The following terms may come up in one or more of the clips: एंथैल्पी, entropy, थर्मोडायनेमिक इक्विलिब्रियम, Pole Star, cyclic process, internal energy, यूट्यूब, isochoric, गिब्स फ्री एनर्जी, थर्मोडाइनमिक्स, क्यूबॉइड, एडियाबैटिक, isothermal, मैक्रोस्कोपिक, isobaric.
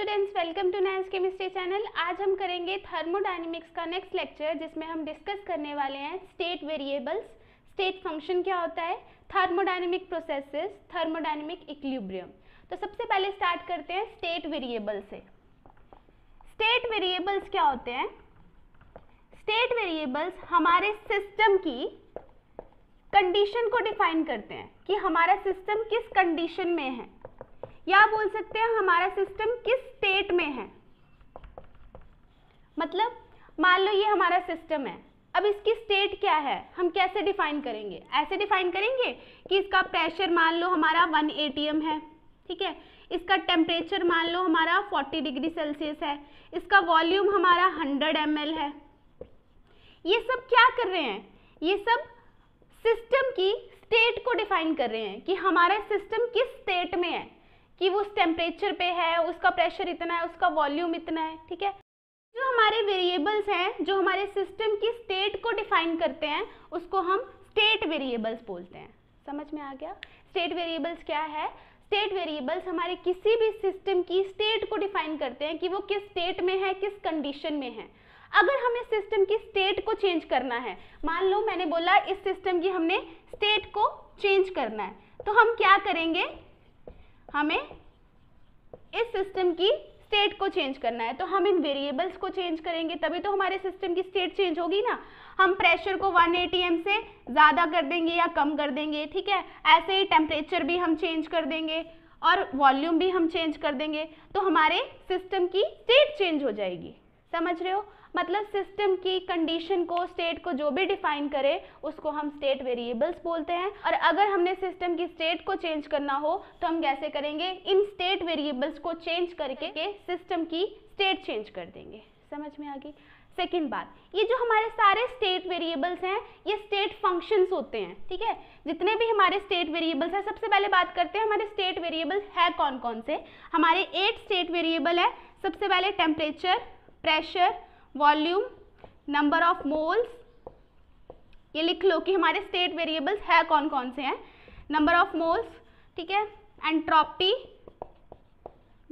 Students, welcome to nice chemistry channel. आज हम करेंगे थर्मोडाइनमिक्स का नेक्स्ट लेक्चर, जिसमें हम डिस्कस करने वाले हैं स्टेट वेरिएबल्स, स्टेट फंक्शन क्या होता है, थर्मोडाइनमिक प्रोसेसेस, थर्मोडाइनमिक इक्विलिब्रियम। तो सबसे पहले स्टार्ट करते हैं स्टेट वेरिएबल से। स्टेट वेरिएबल्स क्या होते हैं? स्टेट वेरिएबल्स हमारे सिस्टम की कंडीशन को डिफाइन करते हैं कि हमारा सिस्टम किस कंडीशन में है, या बोल सकते हैं हमारा सिस्टम किस स्टेट में है। मतलब मान लो ये हमारा सिस्टम है, अब इसकी स्टेट क्या है, हम कैसे डिफाइन करेंगे? ऐसे डिफाइन करेंगे कि इसका प्रेशर मान लो हमारा 1 एटीएम है, ठीक है, इसका टेम्परेचर मान लो हमारा 40 डिग्री सेल्सियस है, इसका वॉल्यूम हमारा 100 ml है। ये सब क्या कर रहे हैं? ये सब सिस्टम की स्टेट को डिफाइन कर रहे हैं कि हमारा सिस्टम किस स्टेट में है, कि वो उस टेम्परेचर पे है, उसका प्रेशर इतना है, उसका वॉल्यूम इतना है, ठीक है। जो हमारे वेरिएबल्स हैं, जो हमारे सिस्टम की स्टेट को डिफाइन करते हैं, उसको हम स्टेट वेरिएबल्स बोलते हैं। समझ में आ गया स्टेट वेरिएबल्स क्या है? स्टेट वेरिएबल्स हमारे किसी भी सिस्टम की स्टेट को डिफाइन करते हैं कि वो किस स्टेट में है, किस कंडीशन में है। अगर हमें सिस्टम की स्टेट को चेंज करना है, मान लो मैंने बोला इस सिस्टम की हमने स्टेट को चेंज करना है, तो हम क्या करेंगे? हमें इस सिस्टम की स्टेट को चेंज करना है, तो हम इन वेरिएबल्स को चेंज करेंगे, तभी तो हमारे सिस्टम की स्टेट चेंज होगी ना। हम प्रेशर को 1 एटीएम से ज़्यादा कर देंगे या कम कर देंगे, ठीक है, ऐसे ही टेम्परेचर भी हम चेंज कर देंगे और वॉल्यूम भी हम चेंज कर देंगे, तो हमारे सिस्टम की स्टेट चेंज हो जाएगी। समझ रहे हो? मतलब सिस्टम की कंडीशन को, स्टेट को जो भी डिफाइन करे, उसको हम स्टेट वेरिएबल्स बोलते हैं। और अगर हमने सिस्टम की स्टेट को चेंज करना हो, तो हम कैसे करेंगे? इन स्टेट वेरिएबल्स को चेंज करके सिस्टम की स्टेट चेंज कर देंगे। समझ में आ गई? सेकेंड बात, ये जो हमारे सारे स्टेट वेरिएबल्स हैं, ये स्टेट फंक्शंस होते हैं, ठीक है। जितने भी हमारे स्टेट वेरिएबल्स हैं, सबसे पहले बात करते हैं हमारे स्टेट वेरिएबल्स है कौन कौन से। हमारे 8 स्टेट वेरिएबल है। सबसे पहले temperature, pressure, volume, number of moles. ये लिख लो कि हमारे स्टेट वेरिएबल्स है कौन कौन से हैं। नंबर ऑफ मोल्स, ठीक है, एंट्रोपी,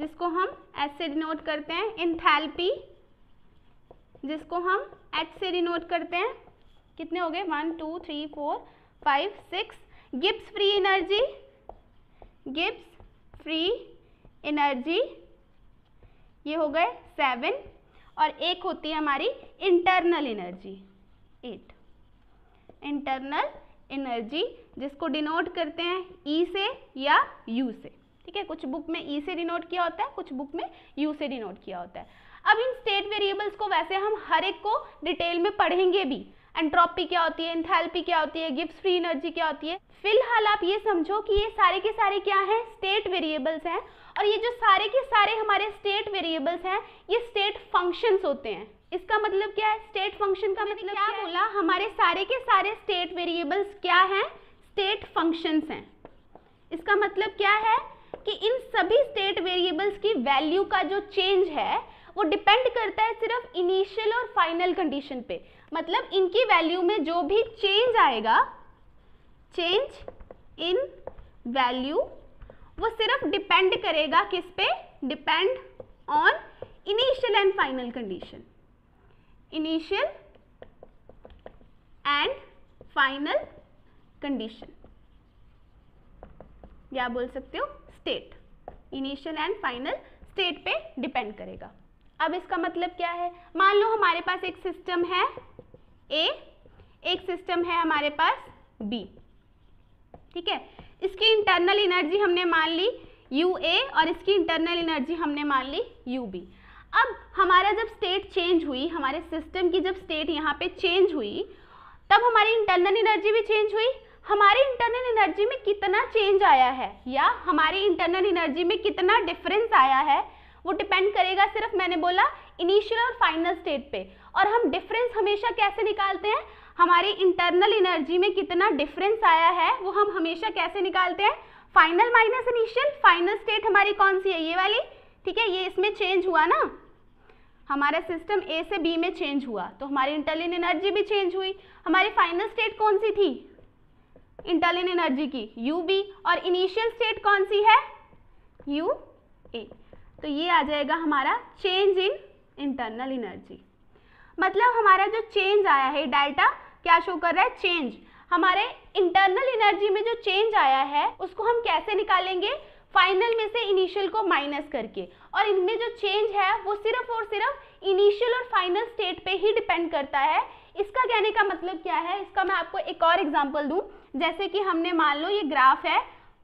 जिसको हम H से डिनोट करते हैं, इंथैल्पी, जिसको हम H से डिनोट करते हैं। कितने हो गए? 1 2 3 4 5 6। गिब्स फ्री एनर्जी, ये हो गए 7, और एक होती है हमारी इंटरनल एनर्जी, 8। इंटरनल एनर्जी जिसको डिनोट करते हैं ई से या यू से, ठीक है, कुछ बुक में ई से डिनोट किया होता है, कुछ बुक में यू से डिनोट किया होता है। अब इन स्टेट वेरिएबल्स को वैसे हम हर एक को डिटेल में पढ़ेंगे भी। एंट्रोपी क्या होती है, एंथैल्पी क्या होती है, गिब्स फ्री एनर्जी क्या होती है। फिलहाल आप ये समझो कि ये सारे के सारे क्या हैं? स्टेट वेरिएबल्स हैं। और ये जो सारे के सारे हमारे स्टेट वेरिएबल्स हैं, ये स्टेट फंक्शंस होते हैं। इसका मतलब क्या है? स्टेट फंक्शन का मतलब क्या बोला? हमारे सारे के सारे स्टेट वेरिएबल्स क्या हैं? स्टेट फंक्शंस हैं। इसका मतलब क्या है कि इन सभी स्टेट वेरिएबल्स की वैल्यू का जो चेंज है, वो डिपेंड करता है सिर्फ इनिशियल और फाइनल कंडीशन पे। मतलब इनकी वैल्यू में जो भी चेंज आएगा, चेंज इन वैल्यू, वो सिर्फ डिपेंड करेगा किस पे? Depend on initial and final condition, initial and final condition, या बोल सकते हो state, initial and final state पे डिपेंड करेगा। अब इसका मतलब क्या है? मान लो हमारे पास एक सिस्टम है ए, एक सिस्टम है हमारे पास बी, ठीक है, इसकी इंटरनल एनर्जी हमने मान ली यू ए और इसकी इंटरनल एनर्जी हमने मान ली यू बी। अब हमारा जब स्टेट चेंज हुई, हमारे सिस्टम की जब स्टेट यहाँ पे चेंज हुई, तब हमारी इंटरनल एनर्जी भी चेंज हुई। हमारी इंटरनल एनर्जी में कितना चेंज आया है या हमारी इंटरनल एनर्जी में कितना डिफरेंस आया है, वो डिपेंड करेगा सिर्फ, मैंने बोला, इनिशियल और फाइनल स्टेट पे। और हम डिफरेंस हमेशा कैसे निकालते हैं? हमारी इंटरनल एनर्जी में कितना डिफरेंस आया है, वो हम हमेशा कैसे निकालते हैं? Final minus initial. Final state हमारी कौन सी है? ये वाली, ठीक है, ये इसमें चेंज हुआ ना, हमारा सिस्टम ए से बी में चेंज हुआ, तो हमारी इंटरनल एनर्जी भी चेंज हुई। हमारी फाइनल स्टेट कौन सी थी? इंटरनल एनर्जी की यू बी, और इनिशियल स्टेट कौन सी है? U A. तो ये आ जाएगा हमारा चेंज इन इंटरनल एनर्जी। मतलब हमारा जो चेंज आया है डेल्टा क्या शो कर रहा है, चेंज। हमारे इंटरनल एनर्जी में जो चेंज आया है उसको हम कैसे निकालेंगे, फाइनल में से इनिशियल को माइनस करके। और इनमें जो चेंज है वो सिर्फ और सिर्फ इनिशियल और फाइनल स्टेट पे ही डिपेंड करता है। इसका कहने का मतलब क्या है, इसका मैं आपको एक और एग्जांपल दूं। जैसे कि हमने मान लो ये ग्राफ है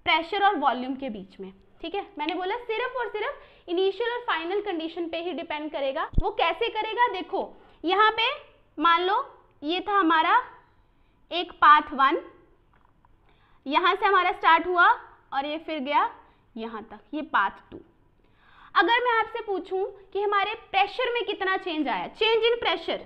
प्रेशर और वॉल्यूम के बीच में, ठीक है। मैंने बोला सिर्फ और सिर्फ इनिशियल और फाइनल कंडीशन पे ही डिपेंड करेगा। वो कैसे करेगा, देखो यहाँ पे मान लो ये था हमारा एक पाथ वन, यहाँ से हमारा स्टार्ट हुआ और ये फिर गया यहाँ तक, ये पाथ टू। अगर मैं आपसे पूछूं कि हमारे प्रेशर में कितना चेंज आया, चेंज इन प्रेशर,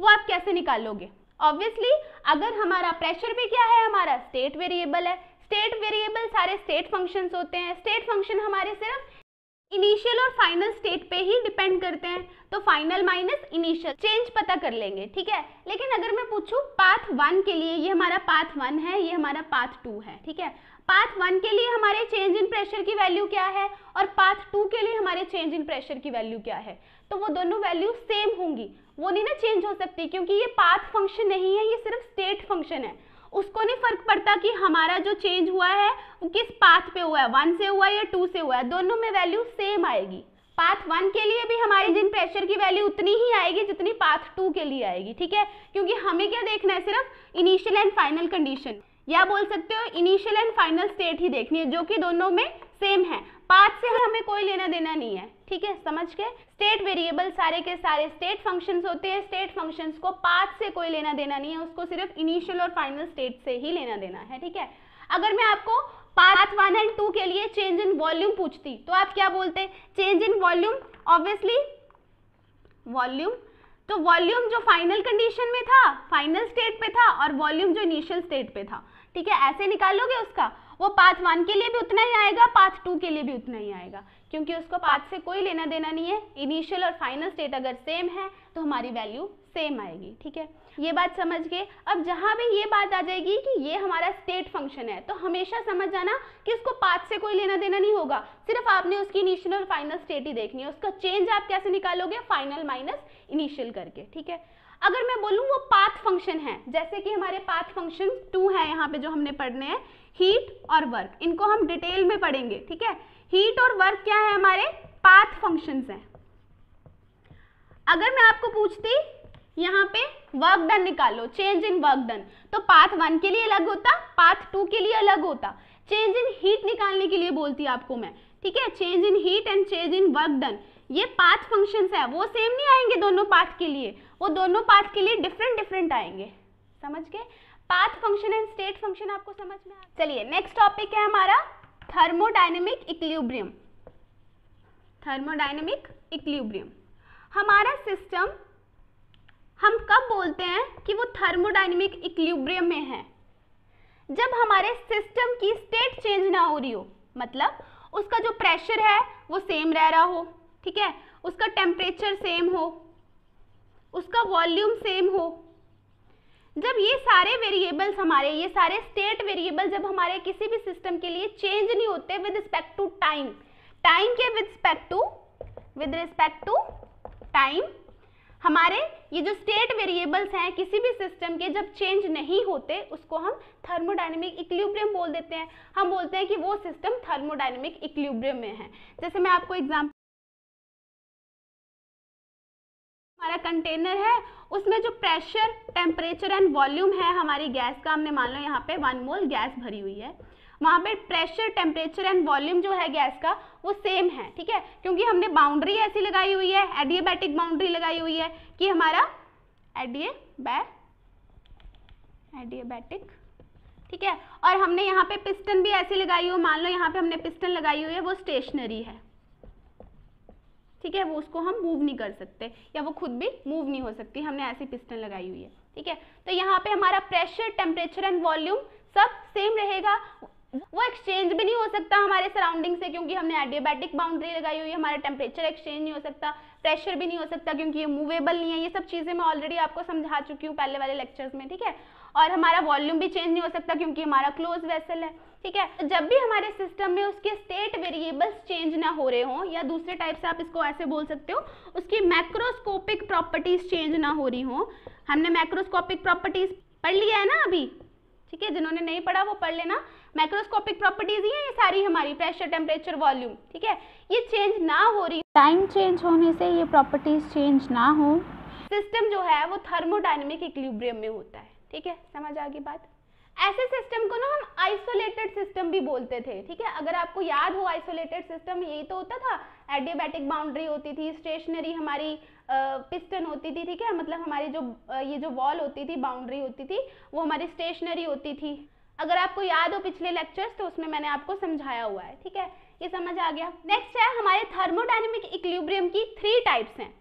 वो आप कैसे निकालोगे? ऑब्वियसली अगर हमारा प्रेशर पे क्या है, हमारा स्टेट वेरिएबल है। स्टेट वेरिएबल सारे स्टेट फंक्शंस होते हैं। स्टेट फंक्शन हमारे सिर्फ इनिशियल और फाइनल स्टेट पे ही डिपेंड करते हैं, तो फाइनल माइनस इनिशियल चेंज पता कर लेंगे, ठीक है। लेकिन अगर मैं पूछूं पाथ वन के लिए, ये हमारा पाथ वन है, ये हमारा पाथ टू है, ठीक है। पाथ वन के लिए हमारे चेंज इन प्रेशर की वैल्यू क्या है और पाथ टू के लिए हमारे चेंज इन प्रेशर की वैल्यू क्या है, तो वो दोनों वैल्यू सेम होंगी, वो नहीं ना चेंज हो सकती, क्योंकि ये पाथ फंक्शन नहीं है, ये सिर्फ स्टेट फंक्शन है। उसको नहीं फर्क पड़ता कि हमारा जो चेंज हुआ है वो किस पाथ पे हुआ है, वन से हुआ है या टू से हुआ है, दोनों में वैल्यू सेम आएगी। पाथ वन के लिए भी हमारे जिन प्रेशर की वैल्यू उतनी ही आएगी जितनी पाथ टू के लिए आएगी, ठीक है। क्योंकि हमें क्या देखना है, सिर्फ इनिशियल एंड फाइनल कंडीशन, या बोल सकते हो इनिशियल एंड फाइनल स्टेट ही देखनी है, जो कि दोनों में सेम है। पाथ से हमें कोई लेना देना नहीं है, ठीक है, समझ के। स्टेट वेरिएबल सारे के सारे स्टेट फंक्शंस होते हैं, स्टेट फंक्शंस को पाथ से कोई लेना देना नहीं है, उसको सिर्फ इनिशियल और फाइनल स्टेट से ही लेना देना है, ठीक है। अगर मैं आपको पाथ वन एंड टू के लिए चेंज इन वॉल्यूम पूछती तो आप क्या बोलते, change in volume, obviously volume. तो वॉल्यूम जो फाइनल कंडीशन में था, फाइनल स्टेट पे था, और वॉल्यूम जो इनिशियल स्टेट पे था, ठीक है, ऐसे निकालोगे उसका। वो पाथ वन के लिए भी उतना ही आएगा, पाथ टू के लिए भी उतना ही आएगा, क्योंकि उसको पाथ से कोई लेना देना नहीं है। इनिशियल और फाइनल स्टेट अगर सेम है तो हमारी वैल्यू सेम आएगी, ठीक है, ये बात समझ गए। अब जहाँ भी ये बात आ जाएगी कि ये हमारा स्टेट फंक्शन है, तो हमेशा समझ जाना कि इसको पाथ से कोई लेना देना नहीं होगा, सिर्फ आपने उसकी इनिशियल और फाइनल स्टेट ही देखनी है। उसका चेंज आप कैसे निकालोगे, फाइनल माइनस इनिशियल करके, ठीक है। अगर मैं बोलूँ वो पाथ फंक्शन है, जैसे कि हमारे पाथ फंक्शन टू है यहाँ पे जो हमने पढ़ने हैं, हीट और वर्क, इनको हम डिटेल में पढ़ेंगे, ठीक है। हीट और वर्क क्या है, हमारे पाथ फंक्शंस हैं। अगर मैं आपको पूछती यहाँ पे वर्क डन निकालो, चेंज इन वर्क डन, तो पाथ वन के लिए अलग होता, पाथ टू के लिए अलग होता। चेंज इन हीट निकालने के लिए बोलती आपको मैं, ठीक है, change in heat and change in work done, ये पाथ फंक्शंस है, वो सेम नहीं आएंगे दोनों पाथ के लिए, वो दोनों पाथ के लिए डिफरेंट डिफरेंट आएंगे, समझ के। Path function and state function आपको समझ में आ गया। चलिए नेक्स्ट टॉपिक है हमारा थर्मोडायनेमिक इक्विलिब्रियम। थर्मोडायनेमिक इक्विलिब्रियम, हमारा सिस्टम, हम कब बोलते हैं कि वो थर्मोडायनेमिक इक्विलिब्रियम में है, जब हमारे सिस्टम की स्टेट चेंज ना हो रही हो। मतलब उसका जो प्रेशर है वो सेम रह रहा हो, ठीक है, उसका टेम्परेचर सेम हो, उसका वॉल्यूम सेम हो। जब ये सारे वेरिएबल्स हमारे, ये सारे स्टेट वेरिएबल जब हमारे किसी भी सिस्टम के लिए चेंज नहीं होते with respect to time, with respect to time हमारे ये जो स्टेट वेरिएबल्स हैं किसी भी सिस्टम के, जब चेंज नहीं होते उसको हम थर्मोडायनेमिक इक्विलिब्रियम बोल देते हैं। हम बोलते हैं कि वो सिस्टम थर्मोडायनेमिक इक्विलिब्रियम में है। जैसे मैं आपको एग्जाम्पल, हमारा कंटेनर है, उसमें जो प्रेशर, टेम्परेचर एंड वॉल्यूम है हमारी गैस का, हमने मान लो यहाँ पे 1 मोल गैस भरी हुई है, वहाँ पे प्रेशर, टेम्परेचर एंड वॉल्यूम जो है गैस का वो सेम है, ठीक है, क्योंकि हमने बाउंड्री ऐसी लगाई हुई है, एडियाबैटिक बाउंड्री लगाई हुई है कि हमारा एडियाबैटिक, ठीक है। और हमने यहाँ पे पिस्टन भी ऐसी लगाई हुई, मान लो यहाँ पे हमने पिस्टन लगाई हुई है, वो स्टेशनरी है, ठीक है, वो उसको हम मूव नहीं कर सकते या वो खुद भी मूव नहीं हो सकती, हमने ऐसी पिस्टन लगाई हुई है, ठीक है। तो यहाँ पे हमारा प्रेशर, टेम्परेचर एंड वॉल्यूम सब सेम रहेगा, वो एक्सचेंज भी नहीं हो सकता हमारे सराउंडिंग से, क्योंकि हमने एडियाबैटिक बाउंड्री लगाई हुई है, हमारा टेम्परेचर एक्सचेंज नहीं हो सकता, प्रेशर भी नहीं हो सकता क्योंकि ये मूवेबल नहीं है। ये सब चीज़ें मैं ऑलरेडी आपको समझा चुकी हूँ पहले वाले लेक्चर्स में, ठीक है। और हमारा वॉल्यूम भी चेंज नहीं हो सकता क्योंकि हमारा क्लोज वेसल है, ठीक है। जब भी हमारे सिस्टम में उसके स्टेट वेरिएबल्स चेंज ना हो रहे हों, या दूसरे टाइप से आप इसको ऐसे बोल सकते हो, उसकी मैक्रोस्कोपिक प्रॉपर्टीज चेंज ना हो रही हों। हमने मैक्रोस्कोपिक प्रॉपर्टीज पढ़ लिया है ना अभी, ठीक है, जिन्होंने नहीं पढ़ा वो पढ़ लेना। मैक्रोस्कोपिक प्रॉपर्टीज ही है ये सारी हमारी, प्रेशर, टेम्परेचर, वॉल्यूम, ठीक है। ये चेंज ना हो रही, टाइम चेंज होने से ये प्रॉपर्टीज चेंज ना हो, सिस्टम जो है वो थर्मोडायनेमिक इक्विलिब्रियम में होता है, ठीक है। समझ आ गई बात। ऐसे सिस्टम को ना हम आइसोलेटेड सिस्टम भी बोलते थे, ठीक है। अगर आपको याद हो, आइसोलेटेड सिस्टम यही तो होता था, एडियाबैटिक बाउंड्री होती थी, स्टेशनरी हमारी पिस्टन होती थी, ठीक है, मतलब हमारी जो ये जो वॉल होती थी, बाउंड्री होती थी, वो हमारी स्टेशनरी होती थी। अगर आपको याद हो पिछले लेक्चर्स, तो उसमें मैंने आपको समझाया हुआ है, ठीक है, ये समझ आ गया। नेक्स्ट है हमारे थर्मोडायनेमिक इक्विलिब्रियम की 3 टाइप्स हैं।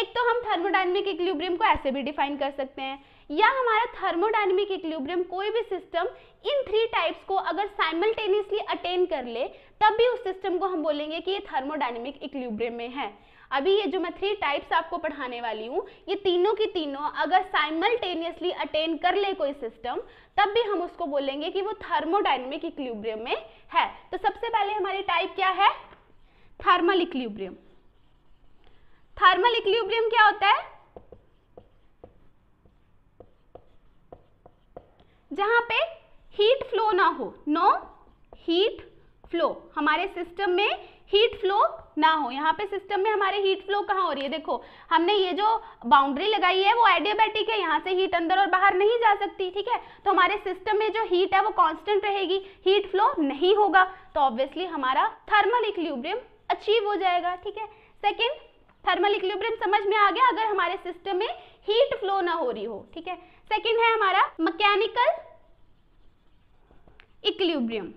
एक तो हम थर्मोडायनेमिक इक्विलिब्रियम को ऐसे भी डिफाइन कर सकते हैं, या हमारा थर्मोडायनेमिक इक्विलिब्रियम कोई भी सिस्टम इन 3 टाइप्स को अगर साइमल्टेनियसली अटेन कर ले, तब भी उस सिस्टम को हम बोलेंगे कि ये थर्मोडायनेमिक इक्विलिब्रियम में है। अभी ये जो मैं 3 टाइप्स आपको पढ़ाने वाली हूँ, ये तीनों की तीनों अगर साइमल्टेनियसली अटेन कर ले कोई सिस्टम, तब भी हम उसको बोलेंगे कि वो थर्मोडायनेमिक इक्विलिब्रियम में है। तो सबसे पहले हमारी टाइप क्या है? Thermal equilibrium. थर्मल इक्विलिब्रियम क्या होता है? जहां पे हीट फ्लो ना हो, नो हीट फ्लो, हमारे सिस्टम में हीट फ्लो ना हो। यहाँ पे सिस्टम में हमारे हीट फ्लो कहाँ हो रही है? देखो, हमने ये जो बाउंड्री लगाई है वो एडियाबैटिक है, यहाँ से हीट अंदर और बाहर नहीं जा सकती, ठीक है। तो हमारे सिस्टम में जो हीट है वो कांस्टेंट रहेगी, हीट फ्लो नहीं होगा, तो ऑब्वियसली हमारा थर्मल इक्विलिब्रियम अचीव हो जाएगा, ठीक है। सेकेंड, थर्मल इक्विलिब्रियम समझ में आ गया, अगर हमारे सिस्टम में हीट फ्लो ना हो रही हो, ठीक है। सेकंड है हमारा मैकेनिकल इक्विलिब्रियम।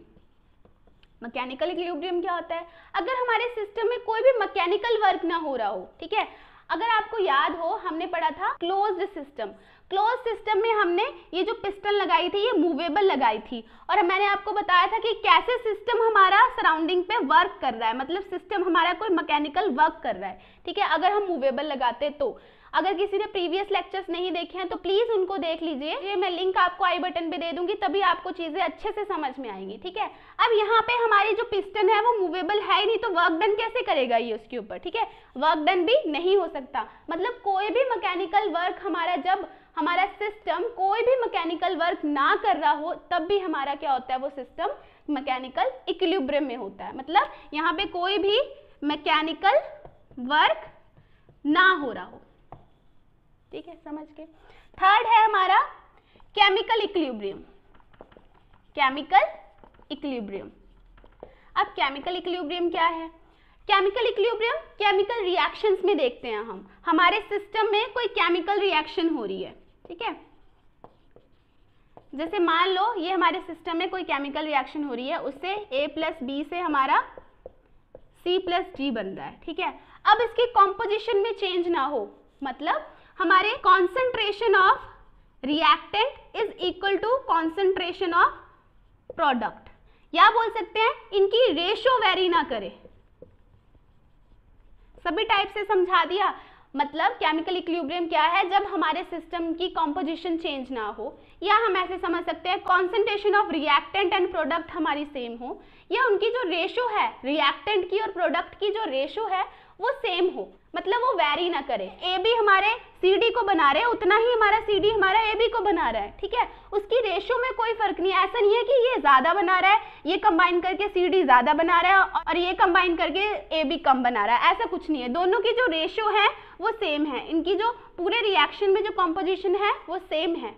मैकेनिकल इक्विलिब्रियम क्या होता है? अगर हमारे सिस्टम में कोई भी मैकेनिकल वर्क ना हो रहा हो, ठीक है। अगर आपको याद हो, हमने पढ़ा था क्लोज्ड सिस्टम। क्लोज सिस्टम में हमने ये जो पिस्टन लगाई थी, ये मूवेबल लगाई थी, और मैंने आपको बताया था कि कैसे सिस्टम हमारा सराउंडिंग पे वर्क कर रहा है, मतलब सिस्टम हमारा कोई मैकेनिकल वर्क कर रहा है, ठीक है, अगर हम मूवेबल लगाते तो। अगर किसी ने प्रीवियस लेक्चर्स नहीं देखे हैं तो प्लीज़ उनको देख लीजिए, ये मैं लिंक आपको आई बटन पे दे दूंगी, तभी आपको चीज़ें अच्छे से समझ में आएंगी, ठीक है। अब यहाँ पे हमारी जो पिस्टन है वो मूवेबल है ही नहीं, तो वर्क डन कैसे करेगा ये उसके ऊपर, ठीक है, वर्क डन भी नहीं हो सकता। मतलब कोई भी मैकेनिकल वर्क हमारा, जब हमारा सिस्टम कोई भी मैकेनिकल वर्क ना कर रहा हो, तब भी हमारा क्या होता है, वो सिस्टम मैकेनिकल इक्विलिब्रियम में होता है। मतलब यहाँ पे कोई भी मैकेनिकल वर्क ना हो रहा हो, ठीक है, समझ के। थर्ड है हमारा केमिकल इक्विलिब्रियम। केमिकल इक्विलिब्रियम, अब केमिकल इक्विलिब्रियम क्या है? केमिकल इक्विलिब्रियम केमिकल रिएक्शंस में देखते हैं हम, हमारे सिस्टम में कोई केमिकल रिएक्शन हो रही है, ठीक है। जैसे मान लो ये हमारे सिस्टम में कोई केमिकल रिएक्शन हो रही है, उससे A+B से हमारा C+D बन रहा है, ठीक है। अब इसके कॉम्पोजिशन में चेंज ना हो, मतलब हमारे concentration of reactant is equal to concentration of product, या बोल सकते हैं इनकी रेशो वेरी ना करे। सभी टाइप से समझा दिया। मतलब केमिकल इक्विलिब्रियम क्या है? जब हमारे सिस्टम की कॉम्पोजिशन चेंज ना हो, या हम ऐसे समझ सकते हैं concentration of reactant and product हमारी सेम हो, या उनकी जो रेशो है रिएक्टेंट की और प्रोडक्ट की जो रेशो है वो सेम हो, मतलब वो वेरी ना करे। ए बी हमारे CD को बना रहे हैं, उतना ही हमारा CD हमारा AB को बना रहा है, ठीक है, उसकी रेशो में कोई फर्क नहीं है। ऐसा नहीं है कि ये ज़्यादा बना रहा है, ये कंबाइन करके CD ज़्यादा बना रहा है और ये कंबाइन करके AB कम बना रहा है, ऐसा कुछ नहीं है। दोनों की जो रेशो है वो सेम है, इनकी जो पूरे रिएक्शन में जो कॉम्पोजिशन है वो सेम है।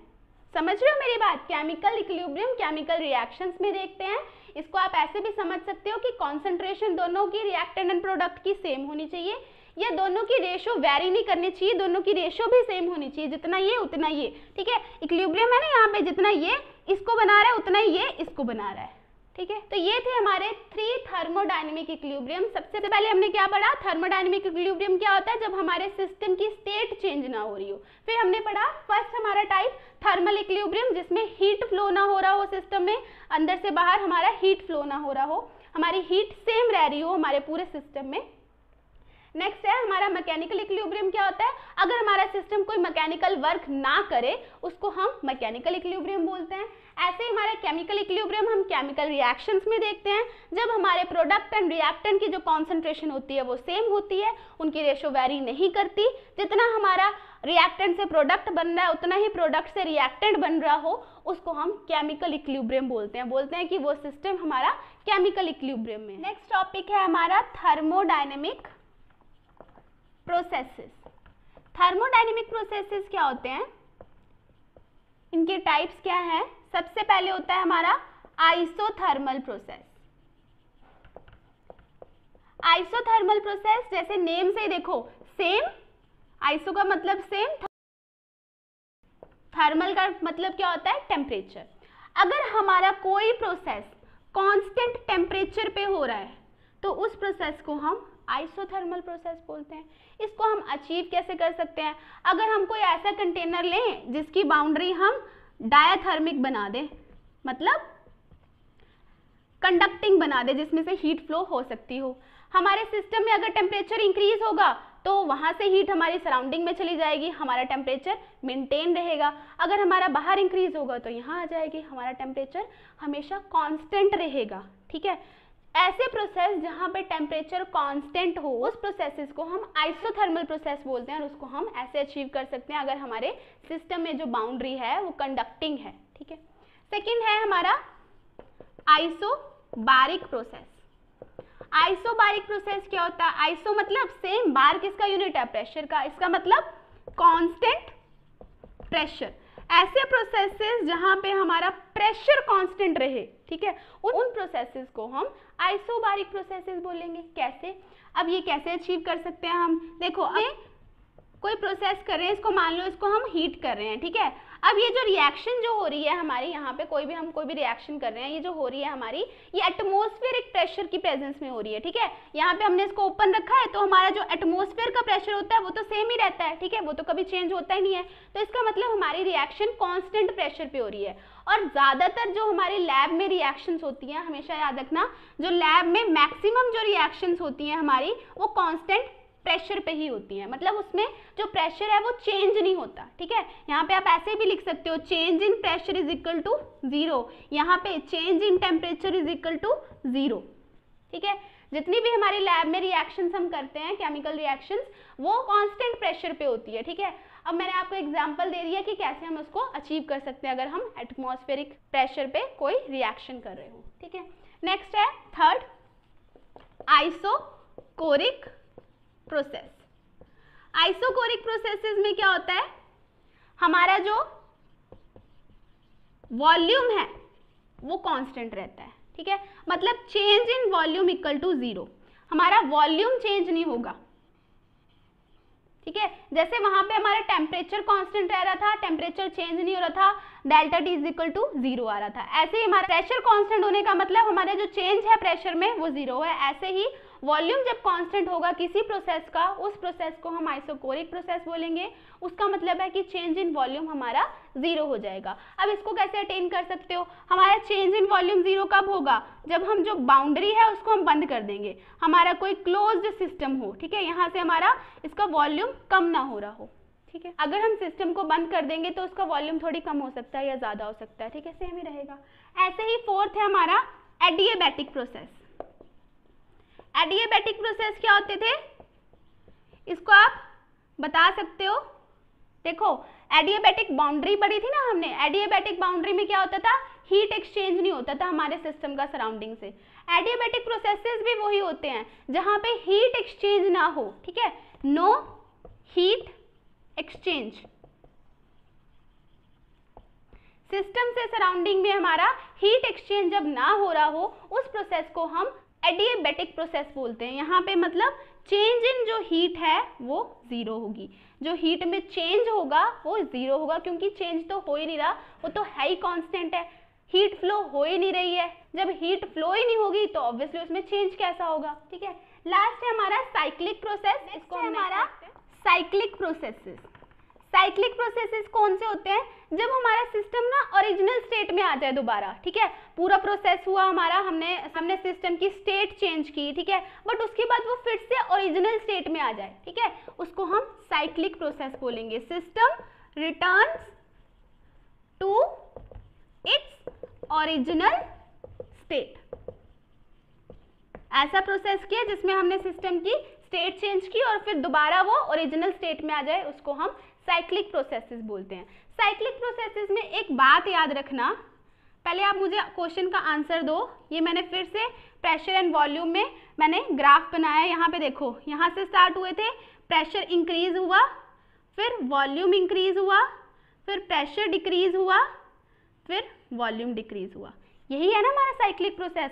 समझ रहे हो मेरी बात? केमिकल इक्विलिब्रियम केमिकल रिएक्शंस में देखते हैं। इसको आप ऐसे भी समझ सकते हो कि कॉन्सेंट्रेशन दोनों की रिएक्टेंट एंड प्रोडक्ट की सेम होनी चाहिए, या दोनों की रेशो वेरी नहीं करनी चाहिए, दोनों की रेशो भी सेम होनी चाहिए, जितना ये उतना ये, ठीक है। इक्विलिब्रियम है ना, यहाँ पे जितना ये इसको बना रहा है उतना ही ये इसको बना रहा है, ठीक है। तो ये थे हमारे 3 थर्मोडायनेमिक इक्विलिब्रियम। सबसे पहले हमने क्या पढ़ा? थर्मोडायनेमिक इक्विलिब्रियम क्या होता है? जब हमारे सिस्टम की स्टेट चेंज ना हो रही हो। फिर हमने पढ़ा फर्स्ट हमारा टाइप थर्मल इक्विलिब्रियम, जिसमें हीट फ्लो ना हो रहा हो, सिस्टम में अंदर से बाहर हमारा हीट फ्लो ना हो रहा हो, हमारी हीट सेम रह रही हो हमारे पूरे सिस्टम में। नेक्स्ट है हमारा मैकेनिकल इक्विलिब्रियम क्या होता है, अगर हमारा सिस्टम कोई मैकेनिकल वर्क ना करे उसको हम मैकेनिकल इक्विलिब्रियम बोलते हैं। ऐसे ही हमारा केमिकल इक्विलिब्रियम हम केमिकल रिएक्शंस में देखते हैं, जब हमारे प्रोडक्ट एंड रिएक्टेंट की जो कॉन्सेंट्रेशन होती है वो सेम होती है, उनकी रेशो वेरी नहीं करती, जितना हमारा रिएक्टेंट से प्रोडक्ट बन रहा है उतना ही प्रोडक्ट से रिएक्टेंट बन रहा हो उसको हम केमिकल इक्विलिब्रियम बोलते हैं कि वो सिस्टम हमारा केमिकल इक्विलिब्रियम में। नेक्स्ट टॉपिक है हमारा थर्मोडायनेमिक प्रोसेसेस। थर्मोडायनेमिक प्रोसेसेस क्या होते हैं, इनके टाइप्स क्या हैं? सबसे पहले होता है हमारा आइसोथर्मल प्रोसेस। आइसोथर्मल प्रोसेस जैसे नेम से ही देखो, सेम, आइसो का मतलब सेम, थर्मल का मतलब क्या होता है टेम्परेचर। अगर हमारा कोई प्रोसेस कांस्टेंट टेम्परेचर पे हो रहा है तो उस प्रोसेस को हम आइसोथर्मल प्रोसेस बोलते हैं। इसको हम अचीव कैसे कर सकते हैं, अगर हम कोई ऐसा कंटेनर लें जिसकी बाउंड्री हम डायथर्मिक बना दें, मतलब कंडक्टिंग बना दें जिसमें से हीट फ्लो हो सकती हो। हमारे सिस्टम में अगर टेम्परेचर इंक्रीज होगा तो वहाँ से हीट हमारी सराउंडिंग में चली जाएगी, हमारा टेम्परेचर मेंटेन रहेगा। अगर हमारा बाहर इंक्रीज होगा तो यहाँ आ जाएगी, हमारा टेम्परेचर हमेशा कांस्टेंट रहेगा। ठीक है, ऐसे प्रोसेस जहाँ पे टेम्परेचर कांस्टेंट हो उस प्रोसेसेस को हम आइसोथर्मल प्रोसेस बोलते हैं, और उसको हम ऐसे अचीव कर सकते हैं अगर हमारे सिस्टम में जो बाउंड्री है वो कंडक्टिंग है। ठीक है, सेकेंड है हमारा आइसोबारिक प्रोसेस। आइसोबारिक प्रोसेस क्या होता है, आइसो मतलब सेम, बार किसका यूनिट है प्रेशर का, इसका मतलब कांस्टेंट प्रेशर। ऐसे प्रोसेसेस जहाँ पे हमारा प्रेशर कांस्टेंट रहे, ठीक है, उन प्रोसेसेस को हम आइसोबारिक प्रोसेसेस बोलेंगे। कैसे, अब ये कैसे अचीव कर सकते हैं हम, देखो कोई प्रोसेस कर रहे हैं, इसको मान लो इसको हम हीट कर रहे हैं, ठीक है, अब ये जो रिएक्शन जो हो रही है हमारी, यहाँ पे कोई भी रिएक्शन कर रहे हैं, ये जो हो रही है हमारी, ये एटमॉस्फेरिक प्रेशर की प्रेजेंस में हो रही है। ठीक है, यहाँ पे हमने इसको ओपन रखा है तो हमारा जो एटमॉस्फेयर का प्रेशर होता है वो तो सेम ही रहता है, ठीक है, वो तो कभी चेंज होता ही नहीं है, तो इसका मतलब हमारी रिएक्शन कॉन्स्टेंट प्रेशर पे हो रही है। और ज़्यादातर जो हमारे लैब में रिएक्शंस होती हैं, हमेशा याद रखना, जो लैब में मैक्सिमम जो रिएक्शंस होती हैं हमारी वो कॉन्स्टेंट प्रेशर पे ही होती है, मतलब उसमें जो प्रेशर है वो चेंज नहीं होता। ठीक है, यहाँ पे आप ऐसे भी लिख सकते हो, change in pressure is equal to 0, यहाँ पे change in temperature is equal to 0। ठीक है, जितनी भी हमारे लैब में रिएक्शंस हम करते हैं केमिकल रिएक्शंस वो कांस्टेंट प्रेशर पे होती है। ठीक है, अब मैंने आपको एग्जांपल दे दिया कि कैसे हम उसको अचीव कर सकते हैं अगर हम एटमॉस्फेरिक प्रेशर पे कोई रिएक्शन कर रहे हो। ठीक है, नेक्स्ट है third isochoric process. Isochoric processes में क्या होता है, हमारा जो वॉल्यूम है वो कांस्टेंट रहता है। ठीक है, मतलब change in volume equal to 0, हमारा वॉल्यूम चेंज नहीं होगा। ठीक है, जैसे वहां पे हमारा टेम्परेचर कांस्टेंट रह रहा था, टेम्परेचर चेंज नहीं हो रहा था, delta T is equal to 0 आ रहा था, ऐसे ही हमारा प्रेशर कांस्टेंट होने का मतलब हमारा जो चेंज है प्रेशर में वो 0 है। ऐसे ही वॉल्यूम जब कांस्टेंट होगा किसी प्रोसेस का, उस प्रोसेस को हम आइसोकोरिक प्रोसेस बोलेंगे। उसका मतलब है कि चेंज इन वॉल्यूम हमारा 0 हो जाएगा। अब इसको कैसे अटेन कर सकते हो, हमारा चेंज इन वॉल्यूम 0 कब होगा, जब हम जो बाउंड्री है उसको हम बंद कर देंगे, हमारा कोई क्लोज्ड सिस्टम हो, ठीक है, यहाँ से हमारा इसका वॉल्यूम कम ना हो रहा हो। ठीक है, अगर हम सिस्टम को बंद कर देंगे तो उसका वॉल्यूम थोड़ी कम हो सकता है या ज़्यादा हो सकता है, ठीक है, सेम ही रहेगा। ऐसे ही फोर्थ है हमारा एडियाबैटिक प्रोसेस। एडियाबैटिक प्रोसेस क्या होते थे, इसको आप बता सकते हो, देखो एडियाबैटिक बाउंड्री पढ़ी थी ना हमने, एडियाबैटिक बाउंड्री में क्या होता था, हीट एक्सचेंज नहीं होता था हमारे सिस्टम का सराउंडिंग से। एडियाबैटिक प्रोसेसेस भी वही होते हैं जहाँ पे हीट एक्सचेंज ना हो। ठीक है, नो हीट एक्सचेंज, सिस्टम से सराउंडिंग में हमारा हीट एक्सचेंज जब ना हो रहा हो उस प्रोसेस को हम एडियाबैटिक प्रोसेस बोलते हैं। यहाँ पे मतलब चेंज इन जो हीट है वो 0 होगी, जो हीट में चेंज होगा वो 0 होगा, क्योंकि चेंज तो हो ही नहीं रहा, वो तो है ही कांस्टेंट है, हीट फ्लो हो ही नहीं रही है। जब हीट फ्लो ही नहीं होगी तो ऑब्वियसली उसमें चेंज कैसा होगा। ठीक है, लास्ट है हमारा साइक्लिक प्रोसेस। इसको हमारा साइक्लिक प्रोसेसेस। साइक्लिक प्रोसेसेस कौन से होते हैं? जब हमारा सिस्टम ना ओरिजिनल स्टेट में आ जाए दोबारा, ठीक है, पूरा प्रोसेस हुआ हमारा, हमने सिस्टम की स्टेट चेंज की, ठीक है, बट उसके बाद वो फिर से ओरिजिनल स्टेट में आ जाए, ठीक है, उसको हम साइक्लिक प्रोसेस बोलेंगे। System returns to its original state. ऐसा प्रोसेस किया जिसमें हमने सिस्टम की स्टेट चेंज की और फिर दोबारा वो ओरिजिनल स्टेट में आ जाए, उसको हम साइक्लिक प्रोसेसेस बोलते हैं। साइक्लिक प्रोसेसेस में एक बात याद रखना, पहले आप मुझे क्वेश्चन का आंसर दो। ये मैंने फिर से प्रेशर एंड वॉल्यूम में मैंने ग्राफ बनाया, यहाँ पे देखो, यहाँ से स्टार्ट हुए थे, प्रेशर इंक्रीज हुआ, फिर वॉल्यूम इंक्रीज हुआ, फिर प्रेशर डिक्रीज हुआ, फिर वॉल्यूम डिक्रीज हुआ। यही है ना हमारा साइक्लिक प्रोसेस,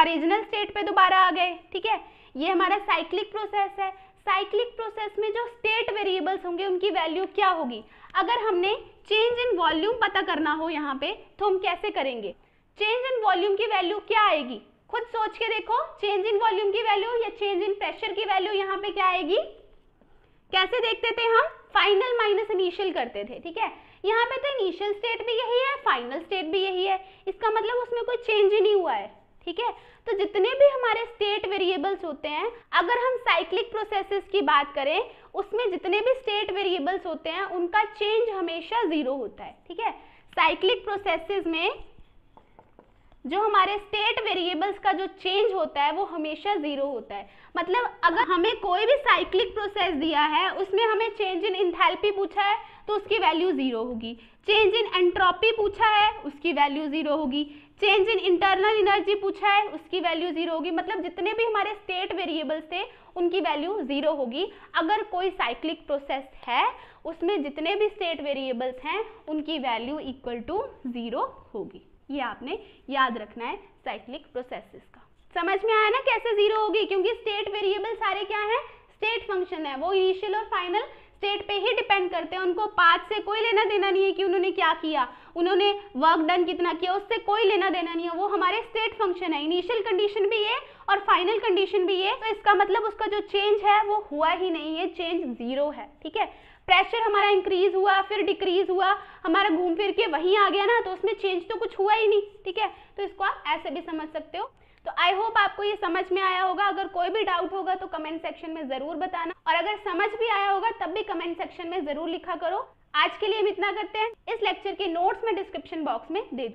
ओरिजिनल स्टेट पे दोबारा आ गए, ठीक है, ये हमारा साइक्लिक प्रोसेस है। साइक्लिक प्रोसेस में जो स्टेट वेरिएबल्स होंगे उनकी वैल्यू क्या होगी? अगर हमने चेंज इन वॉल्यूम पता करना हो यहाँ पे तो हम कैसे करेंगे? चेंज इन वॉल्यूम की वैल्यू क्या आएगी? खुद सोच के देखो, चेंज इन वॉल्यूम की वैल्यू या चेंज इन प्रेशर की वैल्यू यहाँ पे क्या आएगी? कैसे देखते थे हम? फाइनल माइनस इनिशियल करते थे, ठीक है, यहाँ पे तो इनिशियल स्टेट भी यही है, फाइनल स्टेट भी यही है, इसका मतलब उसमें कोई चेंज ही नहीं हुआ है, ठीक है। तो जितने भी हमारे स्टेट वेरिएबल्स होते हैं, अगर हम साइक्लिक प्रोसेसेस की बात करें, उसमें जितने भी स्टेट वेरिएबल्स होते हैं उनका चेंज हमेशा जीरो होता है, ठीक है। साइक्लिक प्रोसेसेस में जो हमारे स्टेट वेरिएबल्स का जो चेंज होता है वो हमेशा जीरो होता है। मतलब अगर हमें कोई भी साइक्लिक प्रोसेस दिया है, उसमें हमें चेंज इन एंथैल्पी पूछा है तो उसकी वैल्यू जीरो होगी, चेंज इन एंट्रोपी पूछा है उसकी वैल्यू जीरो होगी, चेंज इन इंटरनल एनर्जी पूछा है उसकी वैल्यू जीरो होगी। मतलब जितने भी हमारे स्टेट वेरिएबल्स थे उनकी वैल्यू जीरो होगी अगर कोई साइक्लिक प्रोसेस है, उसमें जितने भी स्टेट वेरिएबल्स हैं उनकी वैल्यू इक्वल टू जीरो होगी। ये आपने याद रखना है साइक्लिक प्रोसेसेस का। समझ में आया ना कैसे जीरो होगी? क्योंकि स्टेट वेरिएबल सारे क्या हैं? स्टेट फंक्शन है, वो इनिशियल और फाइनल स्टेट पे ही डिपेंड करते हैं, उनको पाथ से कोई लेना देना नहीं है कि उन्होंने क्या किया, उन्होंने वर्क डन कितना किया, उससे कोई लेना देना नहीं है, वो हमारे स्टेट फंक्शन है। इनिशियल कंडीशन भी ये और फाइनल कंडीशन भी ये, तो इसका मतलब उसका जो चेंज है वो हुआ ही नहीं है, चेंज जीरो है, ठीक है। प्रेशर हमारा इंक्रीज हुआ, फिर डिक्रीज हुआ, हमारा घूम फिर के वहीं आ गया ना, तो उसमें चेंज तो कुछ हुआ ही नहीं, ठीक है। तो इसको आप ऐसे भी समझ सकते हो। तो आई होप आपको ये समझ में आया होगा। अगर कोई भी डाउट होगा तो कमेंट सेक्शन में ज़रूर बताना, और अगर समझ भी आया होगा तब भी कमेंट सेक्शन में ज़रूर लिखा करो। आज के लिए हम इतना करते हैं, इस लेक्चर के नोट्स में डिस्क्रिप्शन बॉक्स में दे दूँ।